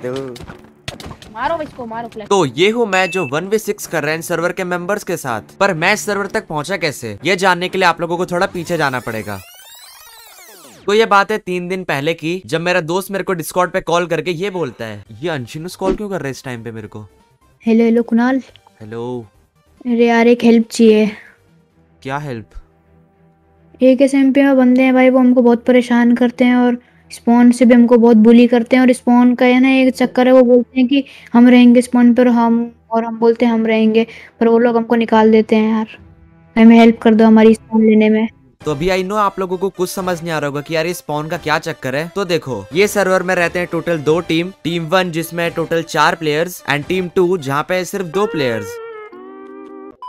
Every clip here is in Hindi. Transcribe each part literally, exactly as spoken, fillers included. मारो इसको, मारो फ्लैश। तो ये हूँ मैं जो वन वी सिक्स कर रहे हैं सर्वर के मेंबर्स के साथ। पर मैच सर्वर तक पहुँचा कैसे, ये जानने के लिए आप लोगों को थोड़ा पीछे जाना पड़ेगा। तो ये बात है तीन दिन पहले की, जब मेरा दोस्त मेरे को डिस्कॉर्ड पे कॉल करके ये बोलता है, ये अनशिनुस कॉल क्यों कर रहा है इस टाइम पे मेरे को? Hello hello Kunal. हेलो। अरे यार एक हेल्प चाहिए। क्या हेल्प? एक एसएमपी में बंदे हैं भाई, वो हमको बहुत परेशान करते हैं और स्पॉन से भी हमको बहुत बुली करते हैं। और स्पॉन का है ना एक चक्कर है, वो बोलते हैं कि हम रहेंगे स्पॉन पर, हम और हम बोलते हैं हम रहेंगे, पर वो लोग हमको निकाल देते हैं। यार हमें हेल्प कर दो हमारी स्पॉन लेने में। तो अभी आई नो आप लोगों को कुछ समझ नहीं आ रहा होगा कि यार ये स्पॉन का क्या चक्कर है। तो देखो, ये सर्वर में रहते हैं टोटल दो टीम, टीम वन जिसमें टोटल चार प्लेयर्स एंड टीम टू जहाँ पे सिर्फ दो प्लेयर्स,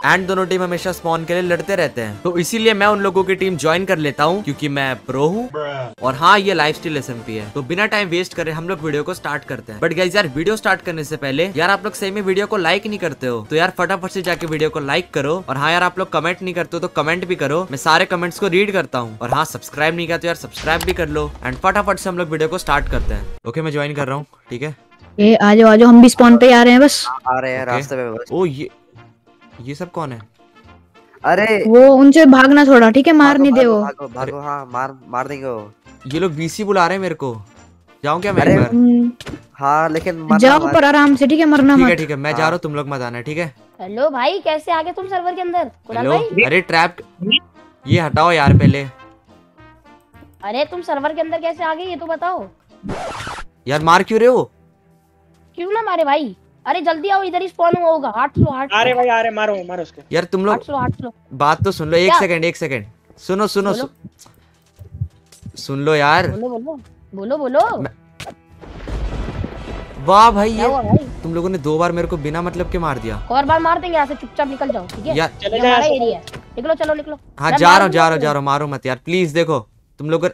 एंड दोनों टीम हमेशा स्पॉन के लिए लड़ते रहते हैं। तो इसीलिए मैं उन लोगों की टीम ज्वाइन कर लेता हूँ क्योंकि मैं प्रो हूँ। और हाँ, ये लाइफस्टील एसएमपी है। तो बिना टाइम वेस्ट करे हम लोग वीडियो को स्टार्ट करते हैं। बट गाइस यार, वीडियो स्टार्ट करने से पहले यार आप लोग सही में वीडियो को लाइक नहीं करते हो तो यार फटाफट से जाके वीडियो को लाइक करो। और हाँ यार, आप लोग कमेंट नहीं करते हो तो कमेंट भी करो, मैं सारे कमेंट्स को रीड करता हूँ। और हाँ, सब्सक्राइब नहीं किया तो यार सब्सक्राइब भी कर लो। एंड फटाफट से हम लोग वीडियो को स्टार्ट करते हैं। ओके, मैं ज्वाइन कर रहा हूँ। ठीक है, ये आ जाओ आ जाओ, हम भी स्पॉन पे आ रहे हैं। बस आ रहे हैं रास्ते में। ओ ये ये सब कौन है? अरे वो उनसे भागना थोड़ा, ठीक है? मार नहीं दे वो। भागो भागो, हाँ मार मार देंगे वो। ये लोग बीसी बुला रहे हैं मेरे को, जाऊं क्या मैं? हाँ लेकिन मत जाओ, पर आराम से, ठीक है? मरना मत। ठीक है ठीक है, मैं जा रहा हूँ, तुम लोग मत आना, ठीक है? हेलो भाई, कैसे आ गए तुम सर्वर के अंदर कुणाल भाई? अरे ट्रैप, ये हटाओ यार पहले। अरे तुम सर्वर के अंदर कैसे आ गए ये तो बताओ यार। मार क्यों रहे हो? क्यों ना मारे भाई, अरे जल्दी आओ, इधर ही स्पॉन होगा। आठ लो आठ। अरे भाई अरे मारो मारो उसको। यार तुम लोग आठ लो आठ लो। बात तो सुन लो, एक सेकंड एक सेकंड, सुनो सुनो सु... सुन लो यार। बोलो बोलो बोलो बोलो। मैं... वाह भाई, ये भाई? तुम लोगों ने दो बार मेरे को बिना मतलब के मार दिया। और बार मार देंगे, यहाँ से चुपचाप निकल जाओ, ठीक है? हमारा एरिया है, निकलो। चलो निकलो। हाँ जा रहा हूँ जा रहा हूँ जा रहा हूँ। मारो मत यार प्लीज। देखो तुम लोग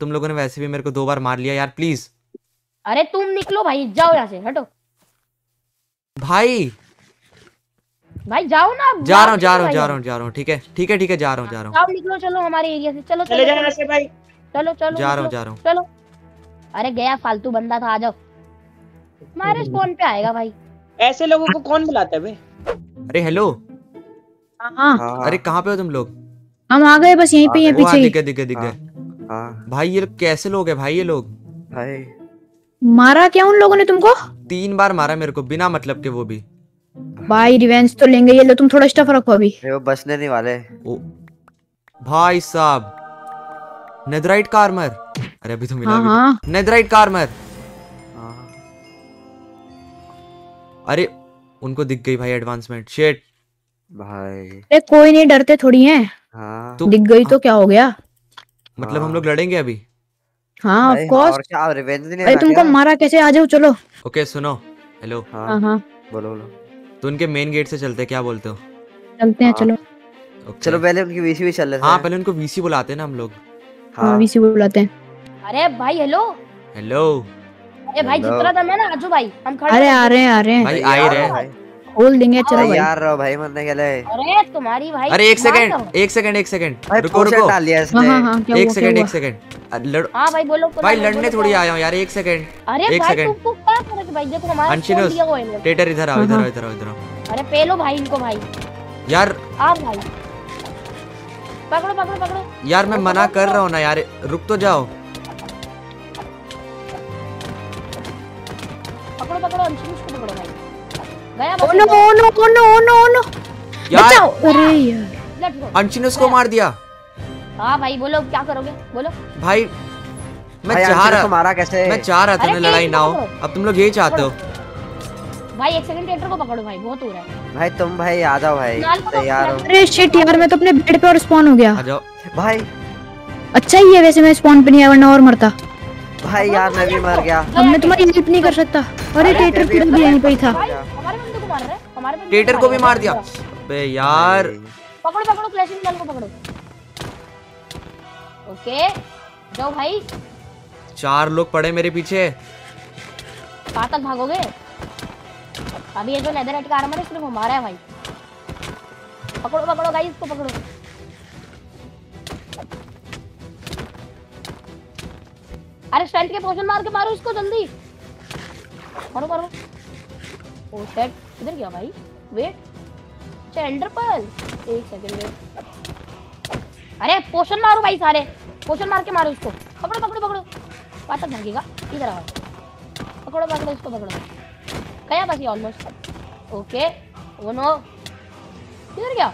तुम लोगों ने वैसे भी मेरे को दो बार मार लिया यार, प्लीज। अरे तुम निकलो भाई, जाओ यहाँ से, हटो भाई। भाई जाओ ना, जा रहा हूँ जा रहा हूँ जा रहा हूँ जा रहा हूँ। ठीक है ठीक है ठीक है, जा रहा हूँ जा रहा हूँ। निकलो, चलो हमारे एरिया से, चलो चले जाओ ऐसे भाई। चलो चलो जा रहा हूँ जा रहा हूँ। चलो, अरे गया फालतू बंदा था, आ जाओ। हमारे स्पॉन पे आएगा भाई। ऐसे लोगों को कौन बुलाता है? अरे हेलो, अरे कहाँ पे हो तुम लोग? हम आ गए बस, यहीं पे हैं पीछे। दिखे दिखे दिखे भाई, ये कैसे लोग है भाई? ये लोग मारा क्या उन लोगों ने तुमको? तीन बार मारा मेरे को बिना मतलब के, वो भी। भाई रिवेंज तो लेंगे ये लो, तुम थोड़ा स्टफ रखो अभी। वो बचने नहीं वाले। ओ भाई साहब, नेदराइट का आर्मर। अरे अभी तो मिला भी। हाँ। नेदराइट का आर्मर। अरे उनको दिख गई भाई एडवांसमेंट। शिट भाई। अरे कोई नहीं, डरते थोड़ी हैं। हाँ। तो, दिख गई तो क्या हो गया? मतलब हम लोग लड़ेंगे अभी? हाँ ऑफ कोर्स। क्या रिवेंज नहीं? अरे तुमको मारा कैसे? आ जाओ चलो। ओके सुनो, हेलो। हाँ हाँ बोलो बोलो। तो उनके मेन गेट से चलते, क्या बोलते हो? चलते हैं। हाँ। चलो okay. चलो पहले उनकी वीसी भी चल रहे हैं। हाँ पहले उनको वीसी बुलाते हैं ना हम लोग। हाँ वीसी बुलाते हैं। अरे भाई हेलो हेलो। अरे भाई जितना था मैं ना आजू भाई, हम खड़े। अरे आ रहे हैं आ रहे हैं भाई, आ ही रहे हैं, खोल देंगे। चलो भाई यार भाई मरने के लिए। अरे तुम्हारी भाई। अरे एक सेकंड एक सेकंड एक सेकंड, रुको रुको। हां हां एक सेकंड एक सेकंड लड़। हां भाई बोलो भाई, लड़ने थोड़ी आया हूं यार। एक सेकंड अरे भाई तुमको क्या फर्क भाई? देखो हमारा छोड़ दिया वो है। टेटर इधर आओ इधर आओ इधर आओ इधर आओ। अरे पेलो भाई इनको भाई। यार आ भाई पकड़ो पकड़ो पकड़ो। यार मैं मना कर रहा हूं ना यार, रुक तो जाओ। पकड़ो पकड़ो अंशुल को पकड़ो भाई। Oh no oh no oh no oh no oh no यार। अरे यार अंशुनुस को मार दिया। हां भाई बोलो क्या करोगे बोलो भाई। मैं चाह रहा था मारा कैसे? मैं चाह रहा था ना लड़ाई ना हो, अब तुम लोग यही चाहते हो भाई। एक सेकंड टेटर को पकड़ो भाई, बहुत हो रहा है भाई। तुम भाई आ जाओ भाई, तैयार हो? अरे शिट यार, मैं तो अपने बेड पे और स्पॉन हो गया। आ जाओ भाई। अच्छा ही है वैसे मैं स्पॉन पे नहीं आया, वरना और मरता भाई। यार मैं भी मर गया। अब मैं तुम्हारी हेल्प नहीं कर सकता। अरे टेटर फिर भी यहीं पे ही था। हमारे बंदे को मार रहा है, हमारे बंदे टेटर को भी मार दिया। अबे यार पकड़ो पकड़ो, क्लैशिंग कुणाल को पकड़ो। ओके जाओ भाई। चार लोग पड़े मेरे पीछे, कहां तक भागोगे? अभी ये जो नेदरराइट का आर्मर है सिर्फ हमारा है भाई। पकड़ो पकड़ो गाइस, इसको पकड़ो। अरे स्टैंड के पोजीशन मार के मारो इसको जल्दी। मारो मारो। ओ शेट, इधर क्या भाई? वेट, एल्डर पर्ल, एक सेकंड वेट। अरे पोशन मारो भाई, सारे पोशन मार के मारो उसको। पकड़ो पकड़ो पकड़ो, पाता धमकेगा। इधर आओ, पकड़ो पकड़ो उसको, पकड़ो। गया बस ये ऑलमोस्ट। ओके वो नो, इधर क्या?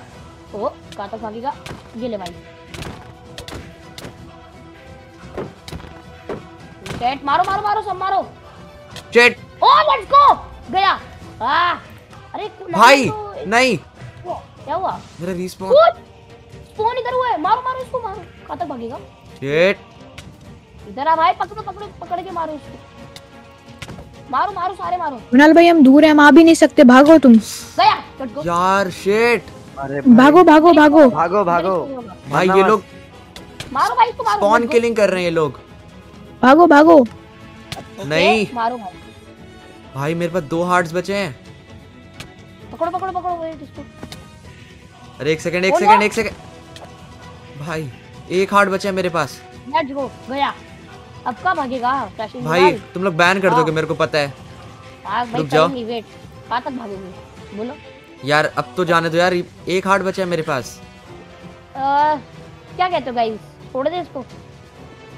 ओ काटा भागेगा। ये ले भाई, चैट मारो मारो मारो, सब मारो चैट। ओ लेट्स गो, गया। आ, अरे भाई तो, नहीं क्या हुआ? मेरा रिस्पॉन स्पॉन इधर हुआ है। मारो मारो इसको, मारो। कहां तक भागेगा? शिट, इधर आ भाई, पकड़ो पकड़ो, पकड़ के मारो इसको। मारो मारो, सारे मारो। कुणाल भाई हम दूर हैं, हम आ भी नहीं सकते, भागो तुम। गया कट गो यार, शिट। अरे भागो भागो भागो भागो भागो भाई, ये लोग मारो भाई इसको, मारो। स्पॉन किलिंग कर रहे हैं ये लोग। भागो भागो, नहीं मारो भाई। भाई मेरे पास दो हार्ट्स बचे हैं। पकड़ो पकड़ो पकड़ो वेट इसको। अरे एक सेकंड एक सेकंड एक सेकंड भाई, एक हार्ट बचा है मेरे पास। लेट्स गो, गया। अब कब भागेगा क्लैशिंग भाई? तुम लोग बैन कर दोगे, मेरे को पता है। भाई रुक जाओ, वेट। कहां तक भागोगे बोलो यार? अब तो जाने दो यार, एक हार्ट बचा है मेरे पास। आ, क्या कहते हो गाइस, छोड़ दे इसको?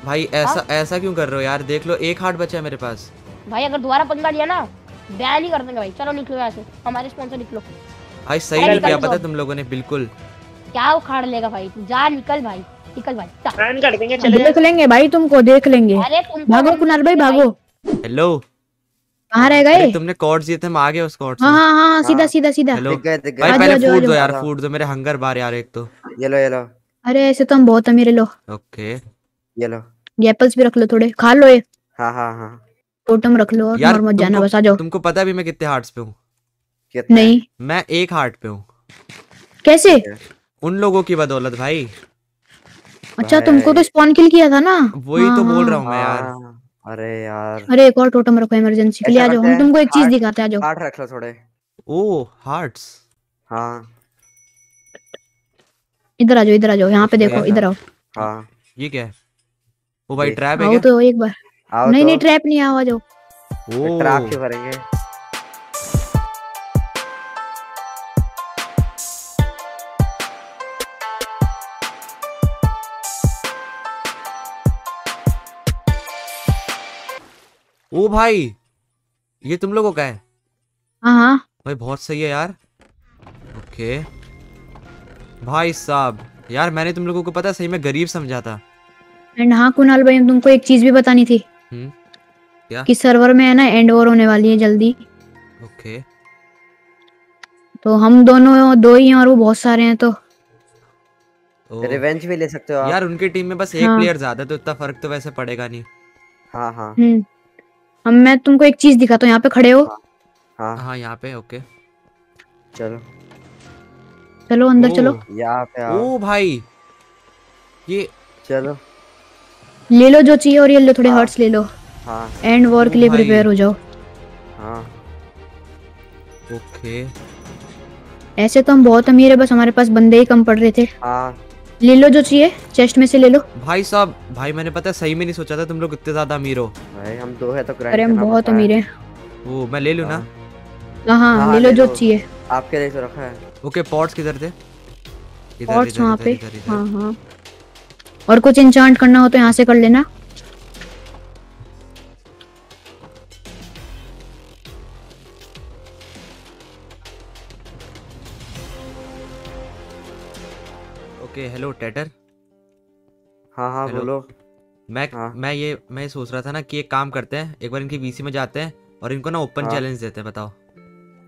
भाई ऐसा ऐसा क्यों कर रहे हो यार? देख लो, एक हार्ट बचा है मेरे पास। भाई अगर दोबारा पंगा लिया ना, बैन ही कर देंगे भाई। चलो निकलो यहाँ से, हमारे स्पॉन्सर निकलो। भाई सही नहीं किया पता तुम लोगों ने, बिल्कुल। क्या उखाड़ लेगा भाई, जा निकल भाई, निकल भाई। बैन कर देंगे, चले देख लेंगे भाई, तुमको देख लेंगे। भागो कुणाल भाई भागो। हेलो, कहाँ रह गए? तुमने कॉर्ड्स दिए थे, हम आ गए उस कॉर्ड से। हाँ हाँ, सीधा सीधा सीधा। भाई पहले फूड दो यार, फूड दो, मेरे हंगर बार यार। एक तो ये लो ये लो। अरे ऐसे तो हम बहुत अमीर लो। ओके ये लो, एप्पल्स भी रख लो, थोड़े खा लो। ये हाँ हाँ हाँ, टोटम रख लो और मत जाना, बस आ जाओ। तुमको पता भी मैं कितने हार्ट्स पे हूँ? नहीं, मैं एक हार्ट पे हूँ। कैसे? उन लोगों की बदौलत भाई। अच्छा, तुमको तो स्पॉन किल किया था ना, वही तो बोल रहा हूँ मैं यार। अरे यार, अरे एक और टोटम रखो इमरजेंसी के लिए। आ जाओ, हम तुमको एक चीज दिखाते हैं। आ जाओ, हार्ट रख लो थोड़े। ओ हार्ट्स, हाँ इधर आ जाओ, इधर आ जाओ, यहाँ पे देखो, इधर आओ। हाँ ये क्या है? ओ भाई ट्रैप है क्या? तो एक बार नहीं तो। नहीं ट्रैप नहीं, आवा जो ट्रैप के भरेंगे। ओ भाई ये तुम लोगों का है? हाँ भाई बहुत सही है यार। ओके भाई साहब, यार मैंने तुम लोगों को पता सही में गरीब समझा था। एंड हाँ कुणाल भाई, तुमको एक चीज भी बतानी थी कि सर्वर में है ना एंड वॉर होने वाली है जल्दी। Okay okay. तो हम दोनों दो ही हैं और वो बहुत सारे हैं, तो रिवेंज भी ले सकते हो आप। यार उनकी टीम में बस एक हाँ। प्लेयर ज्यादा, तो इतना फर्क तो वैसे पड़ेगा नहीं। हाँ हाँ हम मैं तुमको एक चीज दिखाता हूँ, यहाँ पे खड़े हो। हाँ हाँ यहाँ पे। ओके चलो चलो अंदर चलो। यहाँ पे ओ भाई ये, चलो ले लो जो चाहिए, और ये लो थोड़े हार्ट्स ले लो। हाँ एंड वॉर के लिए प्रिपेयर हो जाओ। हाँ ओके, ऐसे तो हम बहुत अमीर है, बस हमारे पास बंदे ही कम पड़ रहे थे। हाँ ले लो जो चाहिए, चेस्ट में से ले लो। भाई साहब, भाई मैंने पता सही में नहीं सोचा था तुम लोग इतने ज्यादा अमीर हो। भाई हम दो है तो ग्रैंड, अरे हम बहुत अमीर है। वो मैं ले लूं ना? हां ले लो जो चाहिए, आपके लिए तो रखा है। ओके पॉट्स किधर थे? पॉट्स वहां पे। हां हां, और कुछ इंचांट करना हो तो यहाँ से कर लेना। Okay hello टेटर। हाँ हाँ बोलो। मैं हाँ। मैं ये मैं सोच रहा था ना कि एक काम करते हैं, एक बार इनकी वीसी में जाते हैं और इनको ना ओपन हाँ। चैलेंज देते हैं, बताओ।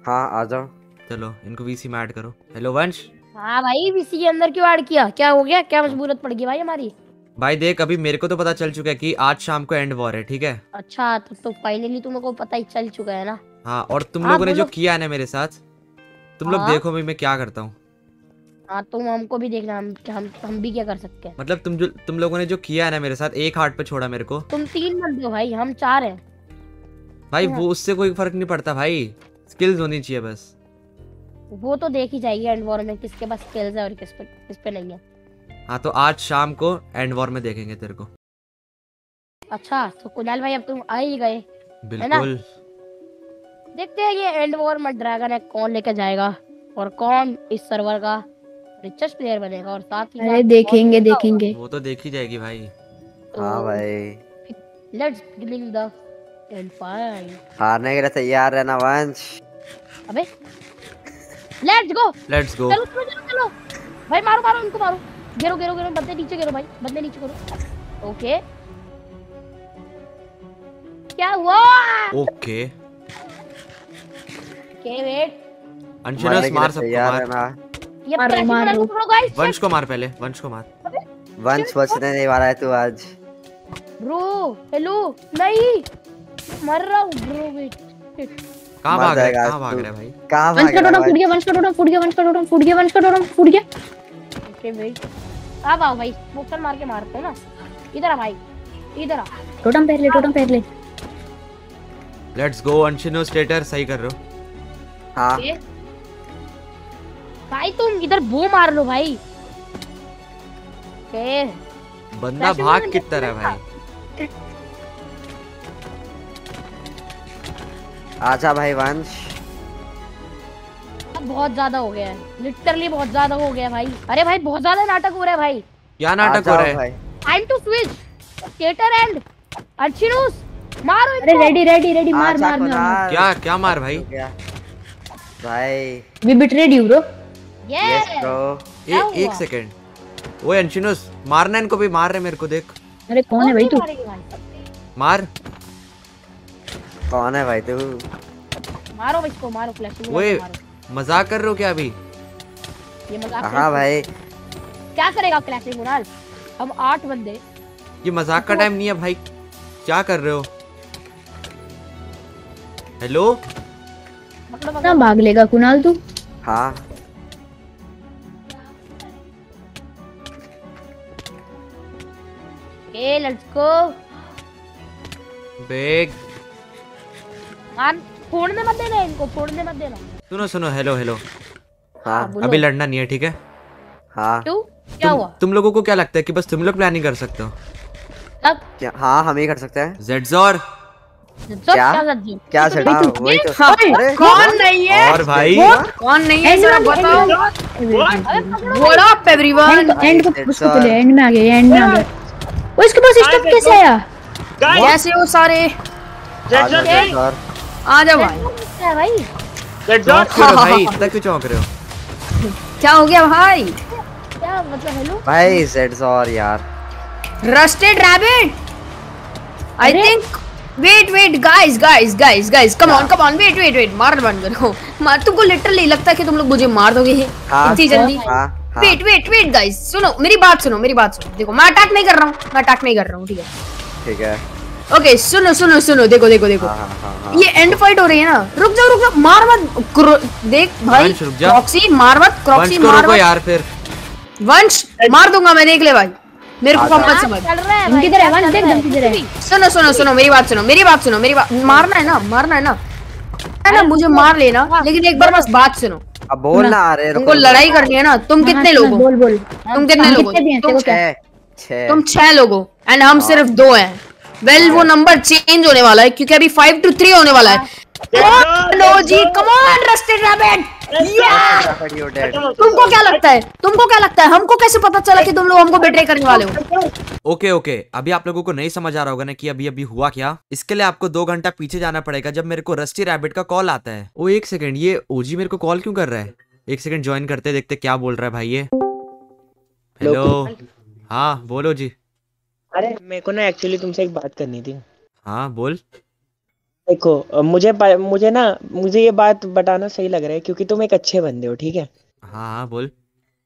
हाँ आ जाओ, चलो इनको वीसी में ऐड करो। हेलो वंश। हाँ भाई वीसी के अंदर क्यों ऐड किया? क्या हो गया, क्या मजबूरत पड़ गई भाई हमारी? भाई देख अभी मेरे को तो पता चल चुका है कि आज शाम को एंड वॉर है, ठीक है? अच्छा तो, तो पहले नहीं तुम लोगों को पता ही चल चुका है ना। हाँ और तुम लोगों ने जो किया है ना मेरे साथ, तुम लोग देखो मैं क्या करता हूँ। हाँ तुम हमको भी देखना, हम, हम हम भी क्या कर सकते हैं। मतलब तुम जो तुम लोगों ने जो किया है ना मेरे साथ, एक हार्ट पे छोड़ा मेरे को। तुम तीन बंदे हो भाई, हम चार है भाई। वो उससे कोई फर्क नहीं पड़ता भाई, स्किल्स होनी चाहिए बस। वो तो देख ही जाएगी एंड वॉर में किसके पास स्किल्स है और किस पे किस पे नहीं है। हाँ तो आज शाम को एंड वॉर में देखेंगे तेरे को। अच्छा तो कुणाल भाई अब तुम आ ही गए, बिल्कुल देखते हैं ये एंड वॉर में ड्रैगन है कौन लेके जाएगा और कौन इस सर्वर का रिचेस्ट प्लेयर बनेगा। और साथ ही देखेंगे देखेंगे वो तो देखी जाएगी भाई। हाँ भाई let's begin the end fight. हारने के लिए तैयार रहना वंश। अबे लेट्स गो लेट्स गो चलो चलो चलो भाई मारो मारो उनको मारो। घेरो घेरो घेरो बंदे नीचे घेरो भाई बंदे नीचे करो। ओके क्या हुआ? ओके के वेट अंशनस मार सबको मार। ये मारो मारो वंश को मार पहले वंश को मार। वंश बचने नहीं वाला है तू आज ब्रो। हेलो नहीं मर रहा हूं ब्रो। वेट कहां भाग रहा है कहां भाग रहा है भाई कहां भाग रहा है? फूट गया वंश का टोटम फूट गया वंश का टोटम फूट गया वंश का टोटम फूट गया। ओके वेट अब आओ भाई स्मोकर मार के मारते हैं ना। इधर आ भाई इधर आ टोटम पहले टोटम पहले। लेट्स गो अंशनस स्टेटर सही कर रहे हो। हाँ। भाई तुम इधर बो मार लो भाई। बंदा भाग कितना रहा भाई। आजा भाई वंश बहुत ज्यादा हो गया है लिटरली बहुत ज्यादा हो गया भाई। अरे भाई बहुत ज्यादा नाटक हो रहा है भाई। क्या नाटक हो रहा है? Time to switch skater and अर्चिनोस मारो। अरे रेडी रेडी रेडी मार मार मार। क्या क्या मार भाई भाई। We betrayed you bro. Yes bro. ए, एक सेकंड वो अंशनस मारना इनको भी मार रहे मेरे को देख। अरे कौन है भाई तू? मार कौन है भाई तू? मारो भाई इसको मारो क्लैशिंग। ओए मजाक कर रहे हो क्या अभी? ये मजाक हां भाई क्या करेगा क्लैशिंग कुणाल हम आठ बंदे। ये मजाक का टाइम नहीं है भाई क्या कर रहे हो? हेलो ना भाग लेगा कुणाल तू। हाँ ए लेट्स गो बैग मान छोड़ने मत देना इनको छोड़ने मत देना। सुनो सुनो हेलो हेलो हाँ अभी लड़ना नहीं है ठीक है। हाँ तू क्या हुआ? तुम लोगों को क्या लगता है कि बस तुम लोग प्लानिंग कर सकते हो? अब हाँ हम ही कर सकते हैं। जेडज़ोर क्या क्या चढ़ा वही तो कौन नहीं है और भाई कौन नहीं है जरा बताओ। व्हाट अप एवरीवन एंड को उसको ले एंड में आ गए एंड में आ गए। वो इसके पास स्टफ कैसे आया? कैसे हो सारे आ जा भाई। लेट्स गो भाई इतना क्यों चौंक रहे हो? क्या हो गया भाई? क्या मतलब हेलो भाई सेट्स और यार rusted rabbit I think. Wait wait guys guys guys guys come on come on wait wait wait मार बंद करो मार। तुमको लिटरली लगता है कि तुम लोग मुझे मार दोगे इतनी जल्दी? वेट वेट वेट गाइस सुनो मेरी बात सुनो मेरी बात सुनो। देखो मैं अटैक नहीं कर रहा हूँ मैं अटैक नहीं कर रहा हूँ ठीक है ठीक है ओके सुनो सुनो सुनो देखो देखो देखो हाँ, हाँ, हाँ, ये एंड फाइट हो रही है ना। रुक जाओ रुक जाओ मार मत देख भाई क्रॉक्सी मार मत क्रॉक्सी मार मत यार फिर वंश मार दूंगा मैं देख ले भाई मेरे को मत समझ किधर है वंश देख किधर है। सुनो सुनो सुनो मेरी बात सुनो मेरी बात सुनो मेरी बात मारना है ना मारना है ना है ना मुझे मार लेना लेकिन एक बार बस बात सुनो। अब बोल ना आ रहे तुमको लड़ाई करनी है ना। तुम कितने लोग हो? बोल बोल तुम कितने लोग हो? तुम छह लोग हो एंड हम सिर्फ दो हैं। वेल वो नंबर चेंज होने वाला है क्योंकि अभी फाइव टू थ्री होने वाला है। हेलो जी कम ऑन रस्टेड रैबिट तुमको क्या लगता है तुमको क्या लगता है हमको कैसे पता चला कि तुम लोग हमको बेट्रे करने वाले हो? ओके ओके अभी आप लोगों को नहीं समझ आ रहा होगा ना कि अभी अभी हुआ क्या। इसके लिए आपको दो घंटा पीछे जाना पड़ेगा जब मेरे को रस्टी रैबिट का कॉल आता है। ओ एक सेकंड ये ओजी मेरे को कॉल क्यों कर रहा है? एक सेकंड ज्वाइन करते देखते क्या बोल रहा है भाई ये। हेलो हाँ बोलो जी। अरे मेरे को ना एक्चुअली तुमसे एक बात करनी थी। हाँ बोल। देखो मुझे मुझे ना मुझे ये बात बताना सही लग रहा है क्योंकि तुम एक अच्छे बंदे हो ठीक है। हाँ बोल।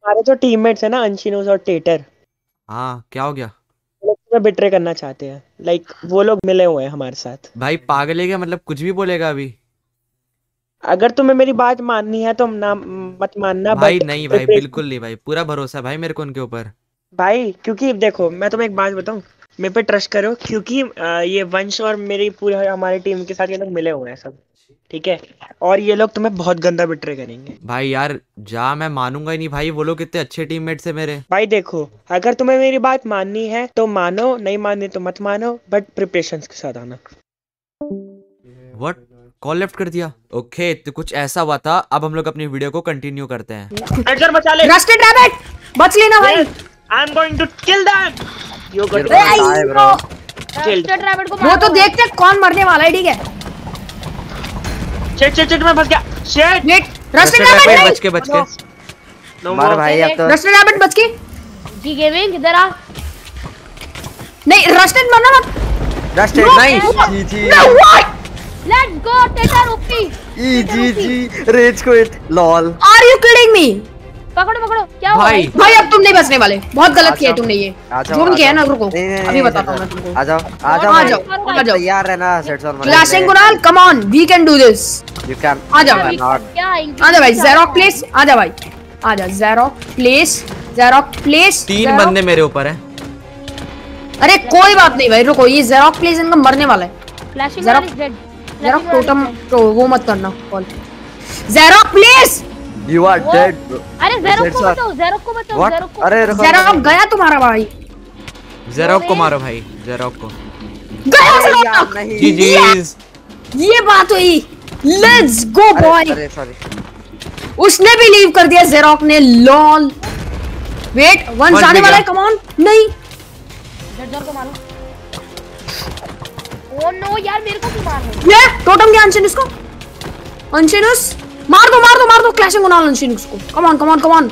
हमारे जो टीममेट्स है ना अंशिनोस और टेटर हाँ क्या हो गया तो बिट्रे करना चाहते हैं लाइक वो लोग मिले हुए हैं हमारे साथ। भाई पागल है क्या मतलब कुछ भी बोलेगा अभी? अगर तुम्हें मेरी बात माननी है तो ना मत मानना भाई। नहीं भाई बिल्कुल नहीं भाई पूरा भरोसा भाई मेरे को उनके ऊपर भाई क्योंकि देखो मैं तुम्हें एक बात बताऊँ मेरे पे ट्रस्ट करो क्योंकि ये वंश और मेरी पूरी हमारी टीम के साथ ये लोग मिले हुए हैं सब ठीक है। और ये लोग तुम्हें बहुत गंदा बिट्रे करेंगे भाई यार जा मैं मानूंगा ही नहीं भाई। वो लोग कितने अच्छे टीममेट्स हैं मेरे भाई। देखो अगर तुम्हें मेरी बात माननी है तो मानो नहीं माननी तो मत मानो बट प्रिपरेशंस के साथ आना। व्हाट कॉल लेफ्ट कर दिया। ओके तो कुछ ऐसा हुआ था। अब हम लोग अपनी वीडियो को कंटिन्यू करते हैं। रस्टेड रैबिट बच लेना भाई। I am going to kill them. You got Rusted Rabbit को वो तो देखते कौन मरने वाला है। ठीक है चेट चेट चेट में बच गया। शेट रस्टेड रैबिट बच के बच के मार भाई। अब तो रस्टेड रैबिट बच के जी गेमिंग इधर आ। नहीं रस्टेड मरना मत। रस्टेड नहीं जी let's go टेटर OP E G G rage quit lol. Are you kidding me. पकड़ो पकड़ो क्या हुआ भाई भाई। अब तुम नहीं बचने वाले। बहुत गलत किया तुमने ये घूम के है ना। रुको अभी बताता हूं मैं तुमको। आ जाओ आ जाओ आ जाओ तैयार रहना सेट्स और clashing Kunal come on we can do this you can. आ जाओ क्या आ जाओ भाई। ज़ेरॉक प्लेस आ जाओ भाई। आ जाओ ज़ेरॉक प्लेस ज़ेरॉक प्लेस। तीन बंदे मेरे ऊपर हैं। अरे कोई बात नहीं भाई रुको। ये ज़ेरॉक प्लेस इनका मरने वाला है। Clashing Kunal is dead. ज़ेरॉक टोटम तो वो मत करना कॉल। ज़ेरॉक place You are dead bro. अरे ज़ेरॉक को बताओ ज़ेरॉक को बताओ ज़ेरॉक को। अरे ज़ेरॉक गया तुम्हारा भाई। ज़ेरॉक को मारो भाई। ज़ेरॉक को गया ज़ेरॉक। जी जी ये बात हुई। Let's go boy. अरे सॉरी उसने भी लीव कर दिया ज़ेरॉक ने लॉल। वेट वन जाने वाला है। कम ऑन नहीं ज़ेरॉक को मारो। ओ नो यार मेरे को भी मारो। ये टोटम के अनशन इसको अनशनस मार दो मार दो मार दो। क्लैशिंग कुणाल अनशिनुस को come on come on come on.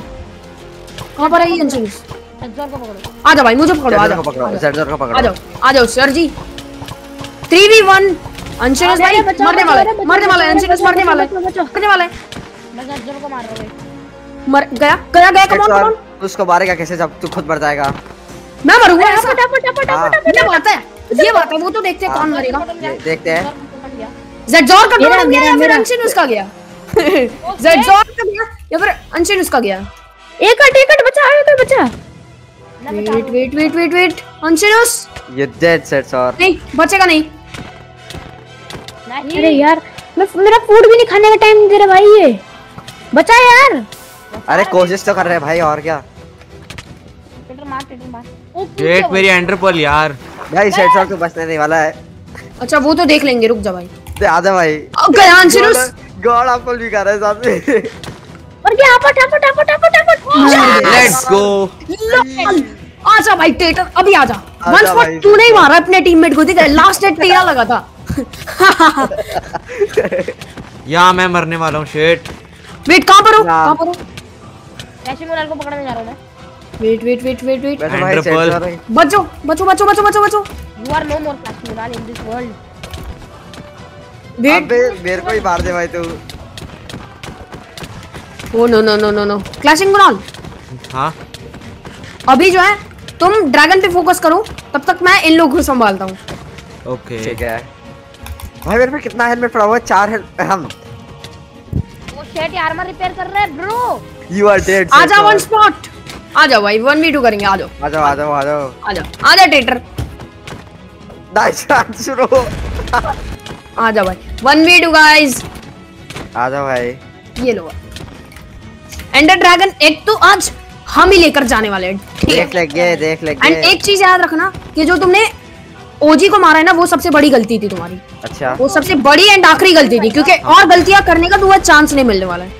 कहां पर है ये अनशिनुस। सेंसर को पकड़ो। आ जाओ भाई मुझे पकड़ो। आ जाओ सेंसर को पकड़ो। आ जाओ आ जाओ सर जी थ्री वी वन अनशिनुस भाई मरने वाला है मरने वाला है अनशिनुस मरने वाला है मरने वाला है। मैं सेंसर को मार रहा हूं भाई। मर गया गया गया कम ऑन कम ऑन। उसको मारेगा कैसे जब तू खुद मर जाएगा। मैं मरूंगा ऐसा फटाफट फटाफट। ये बात है ये बात है वो तो देखते हैं कौन मरेगा। देखते हैं सेंसर का टोटम गया फिर अनशिनुस का गया। ज़ेरॉक का गया या फिर अनशन उसका गया। एक कट एक कट बचा एक कट बचा। Wait wait wait wait wait अनशनस ये डेड सेट्स और नहीं बचेगा नहीं नहीं। अरे यार मैं मेरा फूड भी नहीं खाने का टाइम दे रहा भाई। ये बचा यार। अरे कोशिश तो कर रहे हैं भाई और क्या। टेटर मार टेटर मार। वेट मेरी एंडर पर्ल यार। भाई सेट्स और तो बचने नहीं वाला है। अच्छा वो तो देख लेंगे रुक जा भाई। दे आजा भाई गया अनशनस। गॉड आपको भी कर रहा है सामने। और क्या फट फट फट फट फट लेट्स गो। आजा भाई टेटर अभी आजा। वन शॉट तू नहीं मारा अपने टीममेट को। देख लास्ट हिट तेरा लगा था। या मैं मरने वाला हूं शिट। वेट कहां पर हो कहां पर हो। कैसे मोरल को पकड़ने जा रहा हूं मैं। Wait wait wait wait wait बचो बचो बचो बचो बचो बचो। You are no more clash moral in this world. अबे मेरे को ही मार दे भाई तू। Oh no no no no no clashing Kunal. हां अभी जो है तुम ड्रैगन पे फोकस करो तब तक मैं इन लोगों को संभालता हूं। ओके ठीक है भाई। मेरे पे कितना हेल्मेट पड़ा हुआ है। चार हेल्मेट हम वो शेट यार मैं रिपेयर कर रहा है ब्रो। You are dead. आ जाओ वन स्पॉट आ जाओ भाई वन वी टू करेंगे। आ जाओ आ जाओ आ जाओ आ जाओ आ जाओ आ जाओ टेटर नाइस चांस ब्रो। आ जाओ भाई वन वी टू गाइस आ जाओ भाई। ये लो एंडर ड्रैगन एक तो आज हम ही लेकर जाने वाले हैं। देख लग गए देख लग गए। एंड एक चीज याद रखना कि जो तुमने ओजी को मारा है ना वो सबसे बड़ी गलती थी तुम्हारी। अच्छा वो सबसे बड़ी एंड आखिरी गलती थी क्योंकि और गलतियां करने का तुम्हें चांस नहीं मिलने वाला है।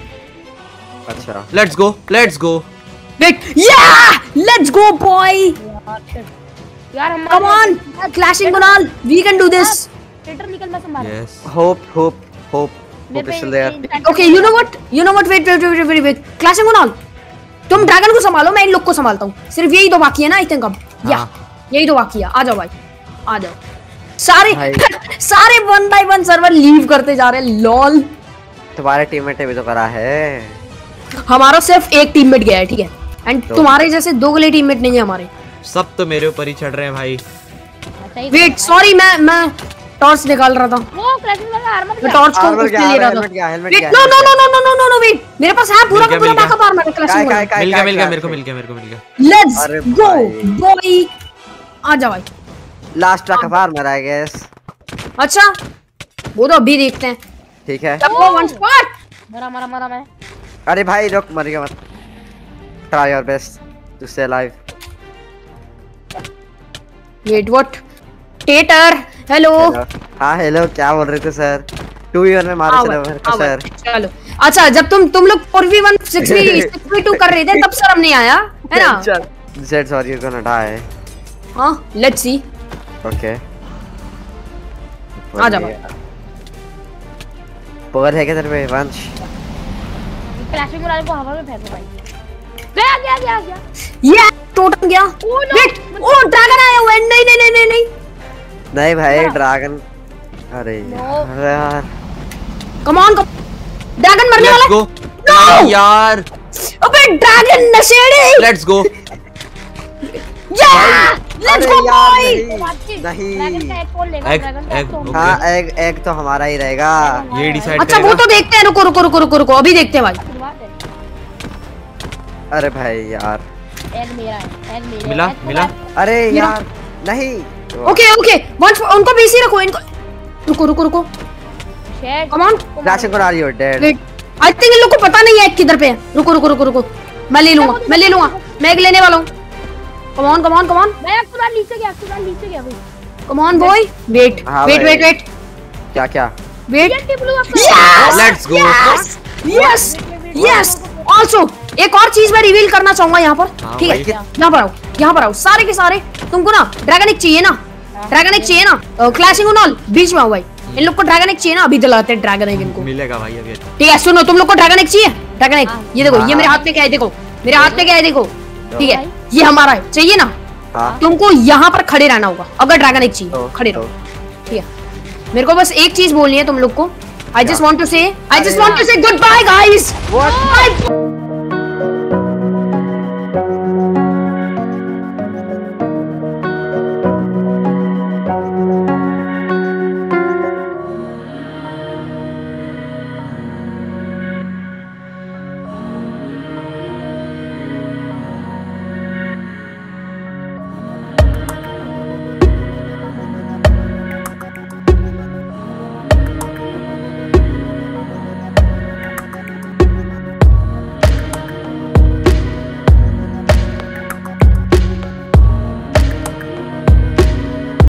अच्छा let's go let's go wait या लेट्स गो बॉय। यार come on clashing Kunal we can do this. टेटर निकल मैं संभाल। Yes hope hope hope hope is there. Okay you know what you know what wait wait wait wait clashing Kunal तुम ड्रैगन को संभालो मैं इन लोग को संभालता हूं। सिर्फ यही तो बाकी है ना आई थिंक अब। या यही तो बाकी है। आ जाओ भाई आ जाओ। सारे सारे one by one server leave करते जा रहे हैं लॉल। तुम्हारे टीममेट ने भी तो करा है। हमारा सिर्फ एक टीममेट गया है ठीक है। एंड तुम्हारे जैसे दोगले टीममेट नहीं है हमारे। सब तो मेरे ऊपर ही चढ़ रहे हैं भाई। वेट सॉरी मैं मैं टॉर्च निकाल रहा था। वो क्लैशिंग वाला आर्मर मैं टॉर्च को उसके लिए रहा था। Wait no no no no no no no wait मेरे पास है पूरा का पूरा बैकअप आर्मर क्लैशिंग वाला। मिल गया मिल गया मेरे को मिल गया मेरे को मिल गया। Let's go boy. आ जा भाई last backup armour I guess. अच्छा वो तो अभी देखते हैं ठीक है। तब वो वन शॉट मरा मरा मरा मैं। अरे भाई रुक मर गया मत। Try your best to stay alive. Wait what टेटर hello. हाँ हेलो क्या बोल रहे थे सर। टू वी वन में मारो सर सर। चलो अच्छा, जब तुम तुम लोग four v one six v two कर रहे थे तब शर्म नहीं आया है ना? Z sorry you gonna die. हां लेट्स सी। ओके आ जा भाई। पावर है क्या तेरे पे वंश? क्लैशिंग कुनाल को हवा में फेंको भाई। गया गया गया गया। ये टोटम गया। वेट, ओ ड्रैगन आया हुआ है। नहीं नहीं नहीं नहीं नहीं भाई ड्रैगन, अरे यार कम ऑन कम, ड्रैगन मरने वाला। नो यार, अबे ड्रैगन नशेड़ी। लेट्स गो या, लेट्स गो भाई। नहीं ड्रैगन का एक कॉल लेगा, ड्रैगन का। हां एक एक तो हमारा ही रहेगा, ये डिसाइड। अच्छा वो तो देखते हैं, रुको रुको रुको रुको रुको अभी देखते हैं भाई। अरे भाई यार एक मेरा है, एक मेरा मिला मिला। अरे यार नहीं, ओके ओके वंश उनको बीसी रखो, इनको रुको रुको रुको। Shit come on, clashing Kunal you dead. I think इन लोग को पता नहीं है किधर पे है। रुको रुको रुको रुको, मैं ले लूंगा मैं ले लूंगा, मैं एक लेने वाला हूं। Come on come on come on. मैं अक्सुराल नीचे गया, अक्सुराल नीचे गया भाई। Come on boy, wait wait wait wait. क्या क्या wait, let's go. Yes yes, also एक और चीज मैं रिवील करना चाहूंगा यहां पर, ठीक है? यहां पर आओ, यहां पर आओ सारे के सारे। तुमको ना ड्रैगन एक चाहिए ना, ड्रैगन एक चाहिए ना। क्लैशिंग कुनाल बीच में आओ भाई, इन लोग को ड्रैगन एक चाहिए ना। अभी दिलाते हैं ड्रैगन एक इनको, मिलेगा भाई अभी। ठीक है सुनो, तुम लोग को ड्रैगन एक चाहिए, ड्रैगन एक। ये देखो ये मेरे हाथ में क्या है, देखो मेरे हाथ में क्या है, देखो ठीक है ये हमारा है, चाहिए ना। तुमको यहाँ पर खड़े रहना होगा अगर ड्रैगन एक चाहिए, खड़े रहो ठीक है। मेरे को बस एक चीज बोलनी है तुम लोग को। I just want to say I just want to say goodbye guys.